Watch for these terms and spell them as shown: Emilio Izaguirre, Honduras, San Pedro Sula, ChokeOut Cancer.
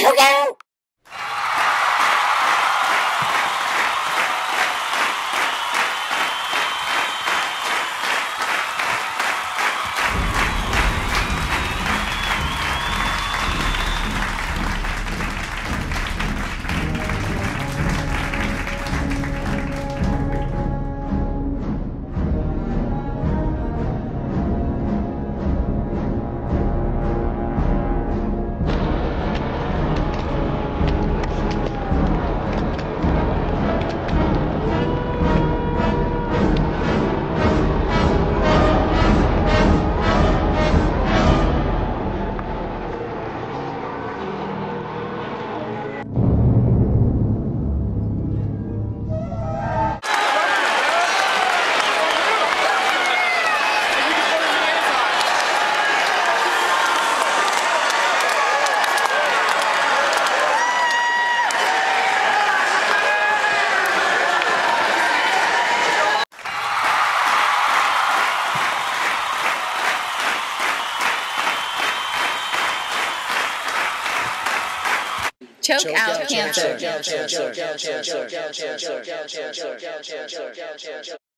Choke out! Choke out cancer.